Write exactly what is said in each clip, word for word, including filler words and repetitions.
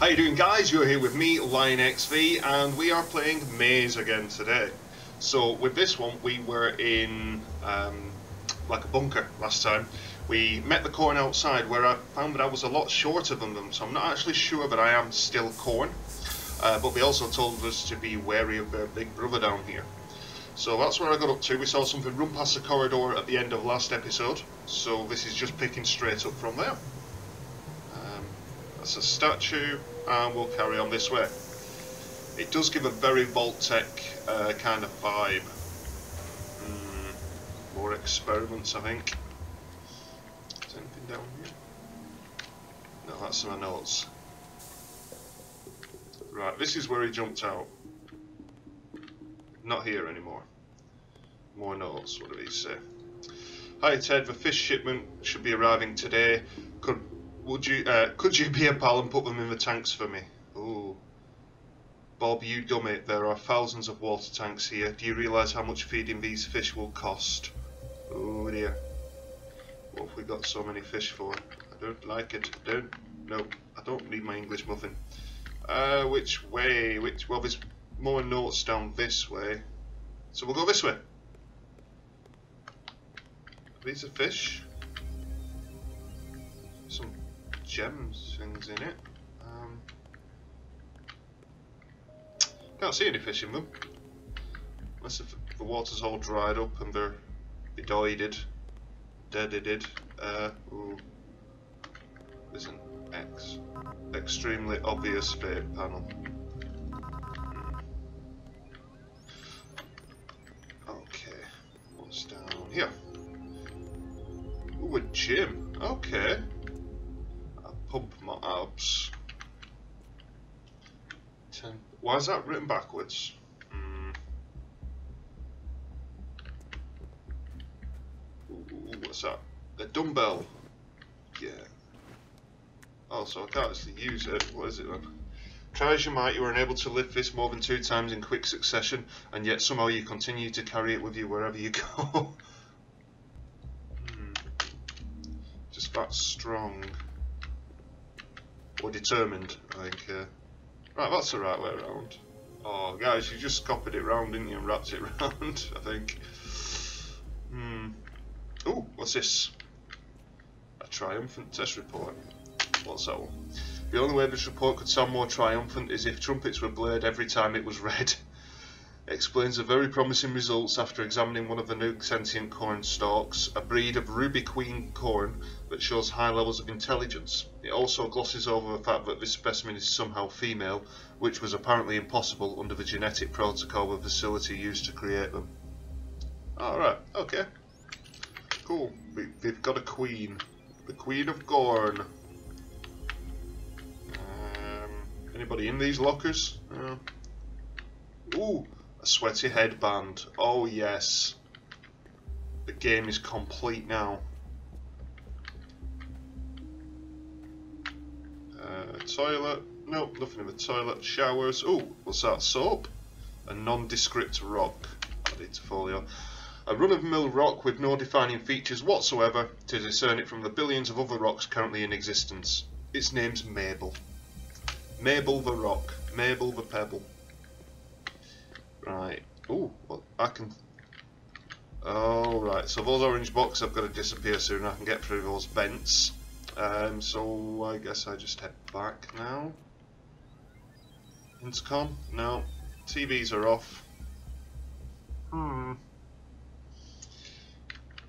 How you doing, guys? You're here with me, LionXV, and we are playing Maize again today. So with this one, we were in um, like a bunker last time. We met the corn outside, where I found that I was a lot shorter than them, so I'm not actually sure that I am still corn. Uh, but they also told us to be wary of their big brother down here. So that's where I got up to. We saw something run past the corridor at the end of last episode, so this is just picking straight up from there. Um, that's a statue, and we'll carry on this way. It does give a very Vault-Tec uh, kind of vibe. Mm, more experiments, I think. Is anything down here? No, that's in my notes. Right, this is where he jumped out. Not here anymore. More notes, what do we say? Hi Ted, the fish shipment should be arriving today. Could would you uh, could you be a pal and put them in the tanks for me? Ooh. Bob, you dummy, there are thousands of water tanks here. Do you realise how much feeding these fish will cost? Oh dear. What have we got so many fish for? I don't like it. I don't no, I don't need my English muffin. Uh which way? Which well this more notes down this way, so we'll go this way. Are these are fish, some gems things in it. Um, can't see any fish in them, unless if the water's all dried up and they're bedoided, deaded. Uh, ooh. There's an X, extremely obvious fade panel. Down here. Ooh, a gym. Okay. I'll pump my abs. Ten. Why is that written backwards? Mm. Ooh, what's that? A dumbbell. Yeah. Also, oh, I can't actually use it. What is it then? Try as you might, you were unable to lift this more than two times in quick succession, and yet somehow you continue to carry it with you wherever you go. hmm. Just that strong. Or determined, I think. Uh, right, that's the right way around. Oh, guys, you just copied it round, didn't you, and wrapped it round, I think. Hmm. Ooh, what's this? A triumphant test report. What's that one? The only way this report could sound more triumphant is if trumpets were blared every time it was read. It explains the very promising results after examining one of the new sentient corn stalks, a breed of Ruby Queen corn that shows high levels of intelligence. It also glosses over the fact that this specimen is somehow female, which was apparently impossible under the genetic protocol the facility used to create them. Alright, okay. Cool. We, they've got a queen. The Queen of Corn. Anybody in these lockers? No. Ooh, a sweaty headband. Oh yes. The game is complete now. Uh, toilet. Nope, nothing in the toilet. Showers. Ooh, what's that? Soap? A nondescript rock. Added to folio. A run-of-the-mill rock with no defining features whatsoever to discern it from the billions of other rocks currently in existence. Its name's Mabel. Mabel the rock, Mabel the pebble. Right. Ooh, well, I can. Oh, right. So those orange boxes have got to disappear soon. I can get through those vents. Um. So I guess I just head back now. Intercom? No. T Vs are off. Hmm.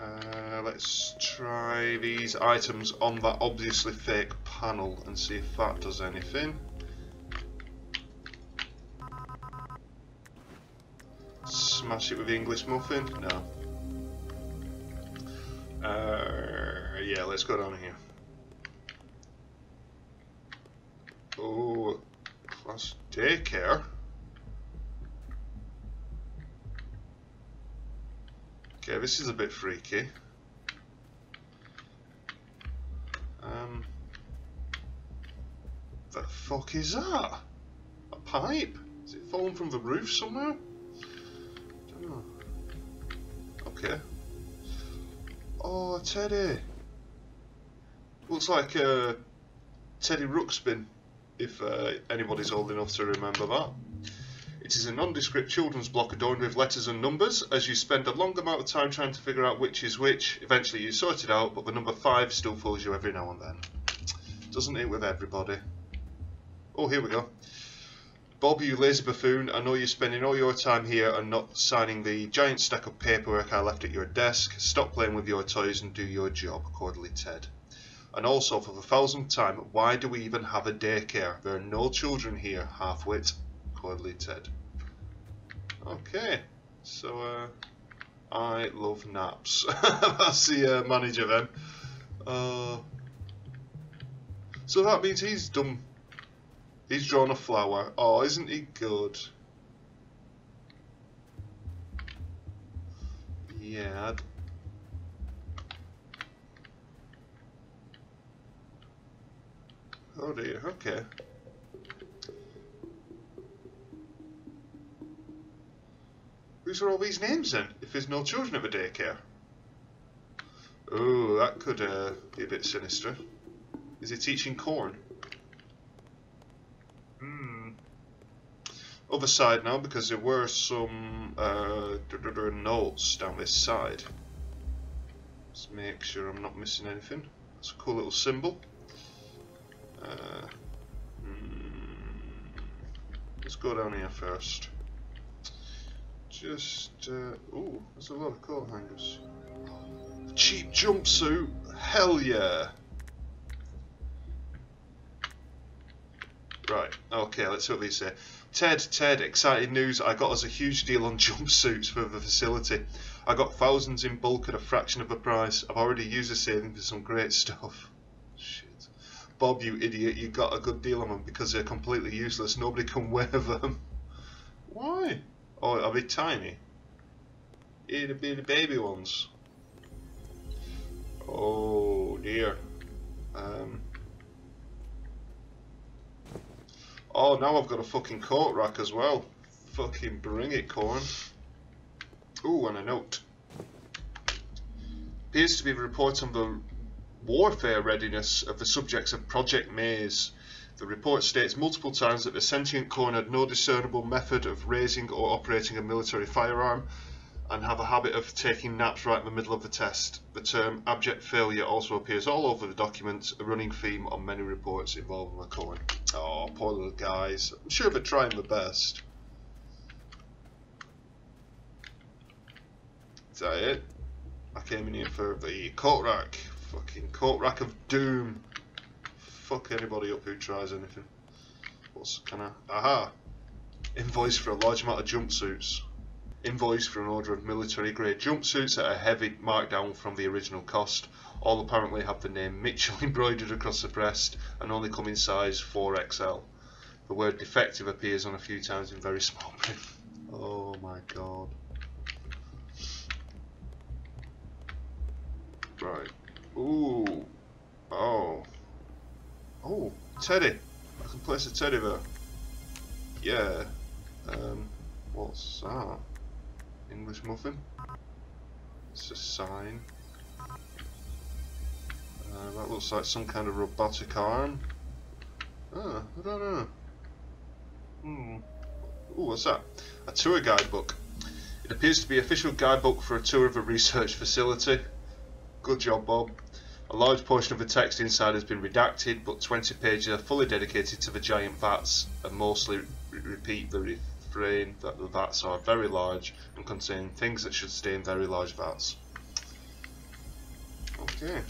Uh, let's try these items on that obviously fake panel and see if that does anything. Smash it with the English muffin? No. Uh, yeah, let's go down here. Oh, class daycare. Okay, this is a bit freaky. Um, the fuck is that? A pipe? Is it falling from the roof somewhere? I don't know. Okay. Oh, Teddy. Looks like uh, Teddy Ruxpin if uh, anybody's old enough to remember that. It is a nondescript children's block adorned with letters and numbers. As you spend a long amount of time trying to figure out which is which, eventually you sort it out, but the number five still fools you every now and then. Doesn't it with everybody? Oh, here we go. Bob, you lazy buffoon, I know you're spending all your time here and not signing the giant stack of paperwork I left at your desk. Stop playing with your toys and do your job, accordingly, Ted. And also, for the thousandth time, why do we even have a daycare? There are no children here, half-wit, accordingly, Ted. Okay, so uh, I love naps. That's the uh, manager then. Uh, so that means he's done. He's drawn a flower. Oh, isn't he good? Yeah. Oh dear. Okay. Whose are all these names then? If there's no children at the daycare. Ooh, that could uh, be a bit sinister. Is he teaching corn? Hmm. Other side now, because there were some uh, notes down this side. Let's make sure I'm not missing anything. That's a cool little symbol. Uh, hmm. Let's go down here first. Just, uh, ooh, there's a lot of coat hangers. Cheap jumpsuit, hell yeah! Right, okay, let's see what these say. Ted, Ted, exciting news, I got us a huge deal on jumpsuits for the facility. I got thousands in bulk at a fraction of the price. I've already used the saving for some great stuff. Shit. Bob, you idiot, you got a good deal on them because they're completely useless. Nobody can wear them. Why? Oh, it'll be tiny. It'll be the baby ones. Oh dear. Um. Oh, now I've got a fucking coat rack as well. Fucking bring it, corn. Ooh, and a note. Appears to be a report on the warfare readiness of the subjects of Project Maze. The report states multiple times that the sentient corn had no discernible method of raising or operating a military firearm and have a habit of taking naps right in the middle of the test. The term abject failure also appears all over the document, a running theme on many reports involving the corn. Oh, poor little guys. I'm sure they're trying their best. Is that it? I came in here for the coat rack. Fucking coat rack of doom. Fuck anybody up who tries anything. What's can I? Aha! Invoice for a large amount of jumpsuits. Invoice for an order of military grade jumpsuits at a heavy markdown from the original cost. All apparently have the name Mitchell embroidered across the breast and only come in size four X L. The word defective appears on a few times in very small print. Oh my god. Right. Ooh. Oh. Oh, Teddy. I can place a Teddy there. Yeah. Um, what's that? English muffin? It's a sign. Uh, that looks like some kind of robotic arm. Ah, I don't know. Hmm. Oh, what's that? A tour guidebook. It appears to be an official guidebook for a tour of a research facility. Good job, Bob. A large portion of the text inside has been redacted, but twenty pages are fully dedicated to the giant vats and mostly re repeat the refrain that the vats are very large and contain things that should stay in very large vats. Okay.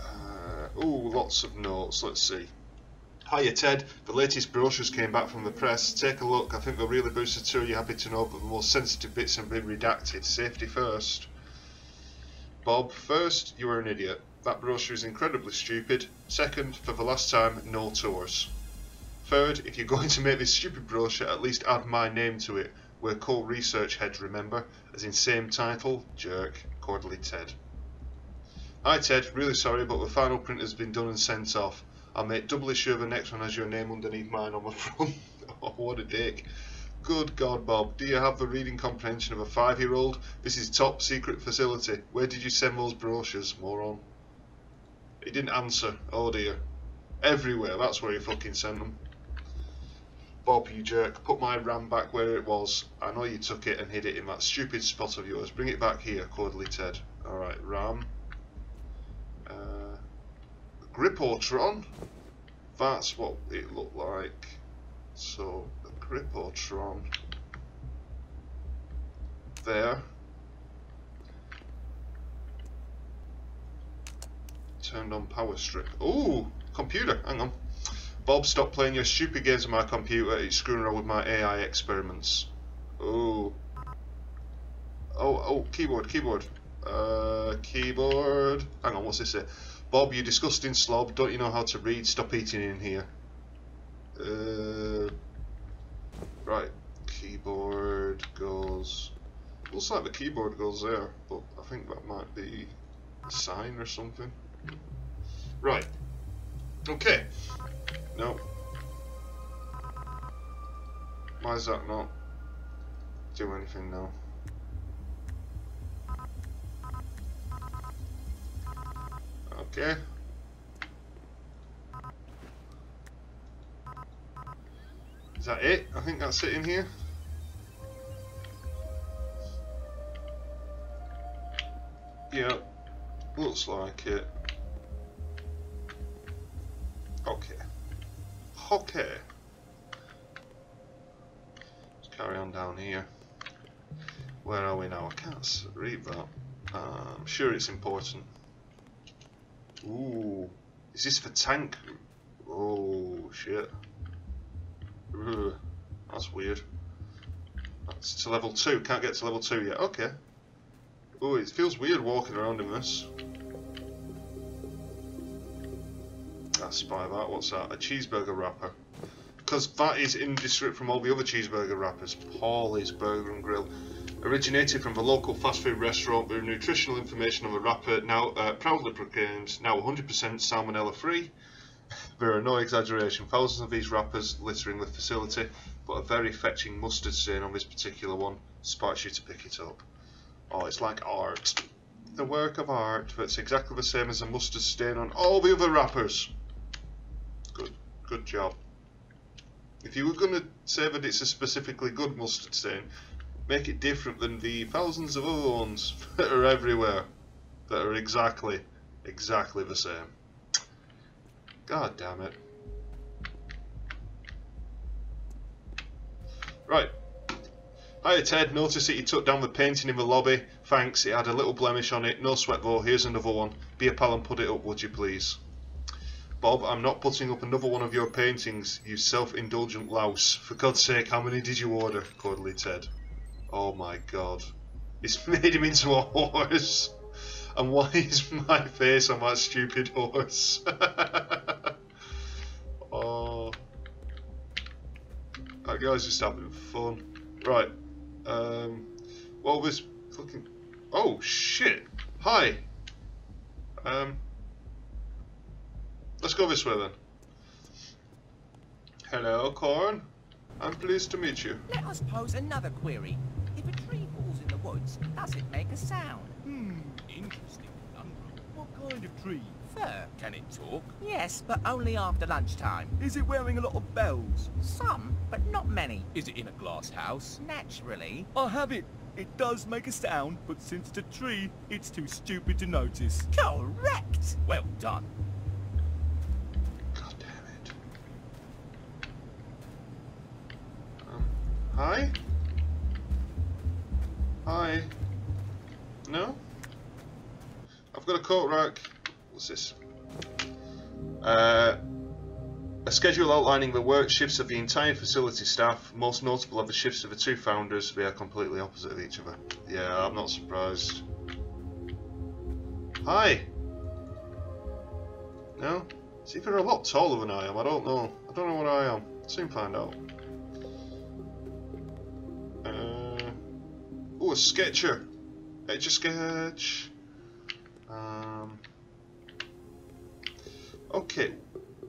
Uh, oh, lots of notes. Let's see. Hiya, Ted. The latest brochures came back from the press. Take a look. I think they'll really boost the tour. You're happy to know that the most sensitive bits have been redacted. Safety first. Bob, first, you are an idiot. That brochure is incredibly stupid. Second, for the last time, no tours. Third, if you're going to make this stupid brochure, at least add my name to it. We're called research head, remember? As in same title, jerk. Cordially, Ted. Hi, Ted. Really sorry, but the final print has been done and sent off. I'll make doubly sure the next one has your name underneath mine on the front. Oh, what a dick. Good God, Bob, do you have the reading comprehension of a five-year-old? This is top secret facility. Where did you send those brochures, moron? He didn't answer. Oh dear. everywhere. That's where he fucking sent them. Bob, you jerk, put my RAM back where it was. I know you took it and hid it in that stupid spot of yours. Bring it back here, Cordley Ted. Alright, RAM. Uh, Gripotron? That's what it looked like. So, the Gripotron. There. Turned on power strip. Ooh! Computer, hang on. Bob, stop playing your stupid games on my computer. It's screwing around with my A I experiments. Ooh. Oh, oh, keyboard, keyboard. Uh, keyboard. Hang on, what's this here? Bob, you disgusting slob. Don't you know how to read? Stop eating in here. Uh, right. Keyboard goes... Looks like the keyboard goes there, but I think that might be a sign or something. Right. Okay. No. Why is that not do anything now? Okay. Is that it? I think that's it in here. Yeah, looks like it. Okay. Okay. Let's carry on down here. Where are we now? I can't read that. Uh, I'm sure it's important. Ooh. Is this for tank? Oh, shit. Ugh, that's weird. That's to level two. Can't get to level two yet. Okay. Ooh, it feels weird walking around in this. That's by that. What's that? A cheeseburger wrapper. Because that is indistinct from all the other cheeseburger wrappers. Paulie's Burger and Grill. Originated from the local fast food restaurant, the nutritional information on the wrapper now uh, proudly proclaims now one hundred percent salmonella free. There are no exaggeration. Thousands of these wrappers littering the facility, but a very fetching mustard stain on this particular one spikes you to pick it up. Oh, it's like art. The work of art that's exactly the same as a mustard stain on all the other wrappers. Good, good job. If you were going to say that it's a specifically good mustard stain, make it different than the thousands of other ones that are everywhere, that are exactly, exactly the same. God damn it. Right. Hiya Ted, notice that you took down the painting in the lobby. Thanks, it had a little blemish on it. No sweat though, here's another one. Be a pal and put it up, would you please? Bob, I'm not putting up another one of your paintings, you self-indulgent louse. For God's sake, how many did you order? Cordley Ted. Oh my god. It's made him into a horse. And why is my face on that stupid horse? Oh. That guy's just having fun. Right. Um, well, this fucking... Oh, shit. Hi. Um, let's go this way, then. Hello, Corn. I'm pleased to meet you. Let us pose another query. If a tree falls in the woods, does it make a sound? Hmm, interesting conundrum. What kind of tree? Fir. Can it talk? Yes, but only after lunchtime. Is it wearing a lot of bells? Some, but not many. Is it in a glass house? Naturally. I have it. It does make a sound, but since it's a tree, it's too stupid to notice. Correct! Well done. God damn it. Um, hi? Hi. No? I've got a coat rack. What's this? Uh... A schedule outlining the work shifts of the entire facility staff, most notable are the shifts of the two founders. They are completely opposite of each other. Yeah, I'm not surprised. Hi! No? See, they're a lot taller than I am. I don't know. I don't know what I am. I'll soon find out. Uh, oh, a sketcher! It's a sketch! Um, okay.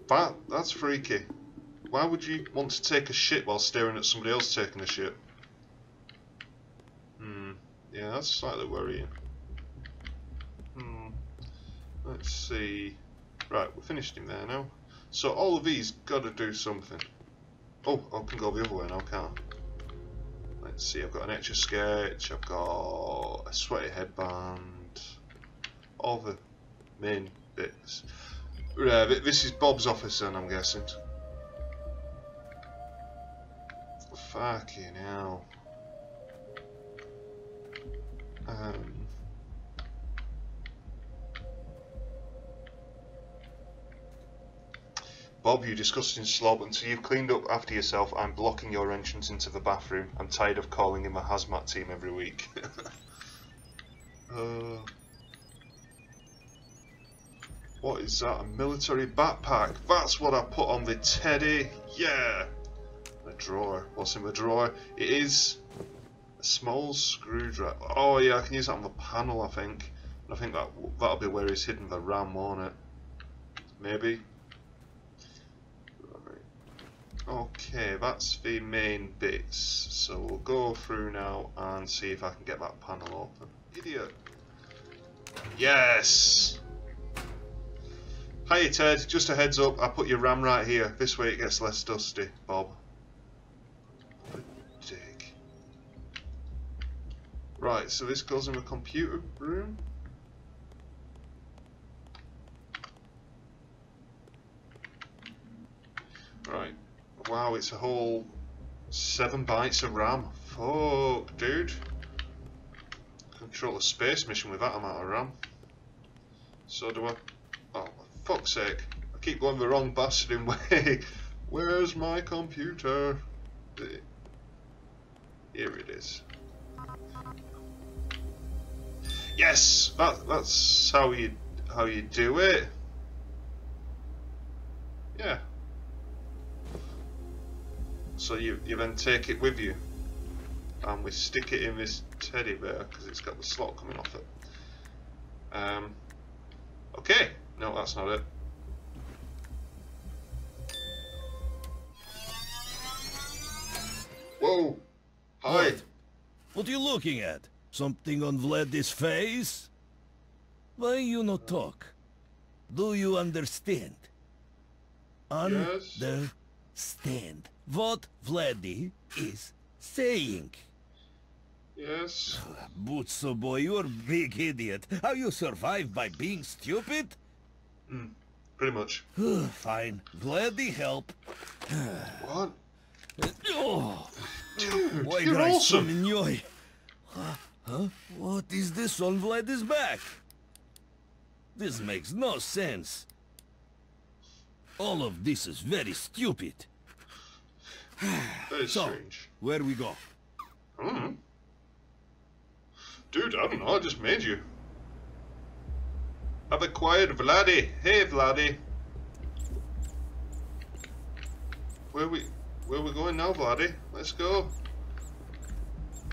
That, that's freaky. Why would you want to take a shit while staring at somebody else taking a shit? Hmm. Yeah, that's slightly worrying. Hmm. Let's see. Right, we're finished him there now. So all of these gotta do something. Oh, I can go the other way now, can't I? Let's see, I've got an etch a sketch, I've got a sweaty headband, all the main bits. Uh, this is Bob's office then, I'm guessing. Fucking hell. Um, Bob, you disgusting slob, until you've cleaned up after yourself, I'm blocking your entrance into the bathroom. I'm tired of calling him a hazmat team every week. uh, what is that? A military backpack. That's what I put on the Teddy. Yeah. A drawer. What's in the drawer? It is a small screwdriver. Oh yeah, I can use that on the panel, I think. And I think that that'll be where he's hidden the RAM, won't it? Maybe. Okay, that's the main bits, so we'll go through now and see if I can get that panel open. Idiot. Yes! Hi Ted, just a heads up, I put your RAM right here, this way it gets less dusty, Bob. What a dick. Right, so this goes in the computer room. Right. Wow, it's a whole seven bytes of RAM. Fuck, dude. Control a space mission with that amount of RAM. So do I... Oh, for fuck's sake. I keep going the wrong bastarding way. Where's my computer? Here it is. Yes! That, that's how you, how you do it. Yeah. So you, you then take it with you, and we stick it in this teddy bear because it's got the slot coming off it. Um, okay, no, that's not it. Whoa! Hi. What? What are you looking at? Something on Vladdy's face? Why you not talk? Do you understand? Understand. Yes. What Vladdy is saying. Yes. Butso boy, you're a big idiot. How you survive by being stupid? Mm, pretty much. Fine. Vladdy help. What? Oh. Dude, why you're awesome. Huh? Huh? What is this on Vladdy's back? This makes no sense. All of this is very stupid. That is so, strange. Where we go? I don't know. Dude, I don't know, I just made you. I've acquired Vladdy. Hey Vladdy. Where we where we going now, Vladdy? Let's go.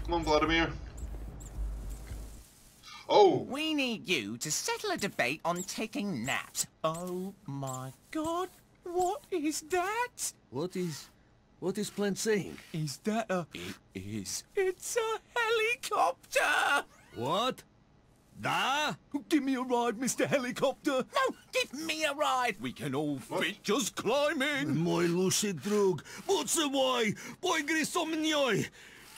Come on, Vladimir. Oh! We need you to settle a debate on taking naps. Oh my god, what is that? What is What is Plant saying? Is that a... It is. It's a helicopter! What? Da? Give me a ride, Mister Helicopter! No, give me a ride! We can all fit just climbing! My lucid drug! What's the way? Boy Grisomnoi!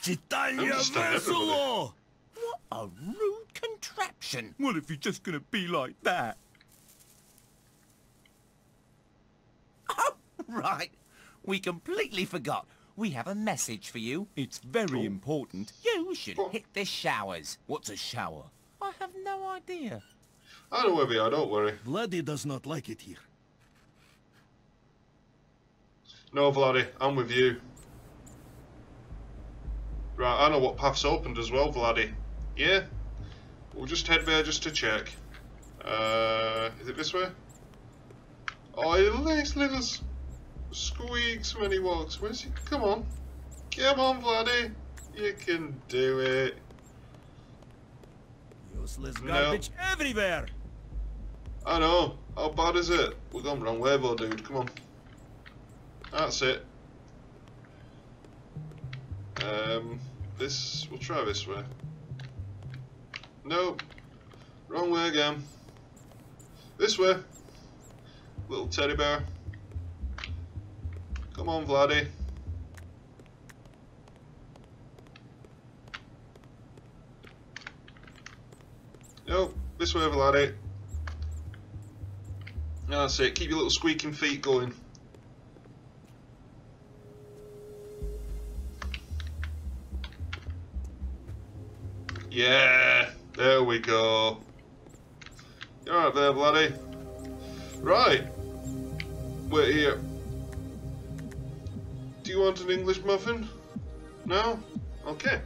Chitania Vesolo! What a rude contraption! Well, if you're just gonna be like that... Oh, right! We completely forgot. We have a message for you. It's very oh. important. You should oh. hit the showers. What's a shower? I have no idea. I don't worry, I don't worry. Vladdy does not like it here. No, Vladdy, I'm with you. Right, I know what path's opened as well, Vladdy. Yeah? We'll just head there just to check. Uh, is it this way? Oh, you little... squeaks when he walks. Where's he? Come on. Come on, Vladdy. You can do it. Useless garbage no. everywhere. I know. How bad is it? We're going the wrong way, though, dude. Come on. That's it. Um, this. We'll try this way. Nope. Wrong way again. This way. Little teddy bear. Come on, Vladdy. Yo, this way, Vladdy. That's it, keep your little squeaking feet going. Yeah, there we go. You're right there, Vladdy. Right, we're here. Do you want an English muffin? No? Okay.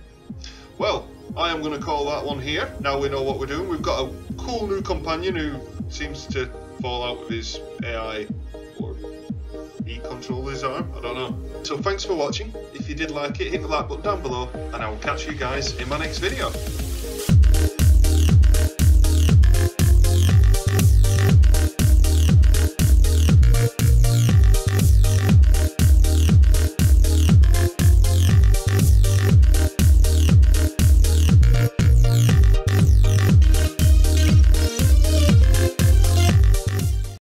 Well, I am going to call that one here. Now we know what we're doing. We've got a cool new companion who seems to fall out with his A I or he control his arm. I don't know. So thanks for watching. If you did like it, hit the like button down below and I will catch you guys in my next video.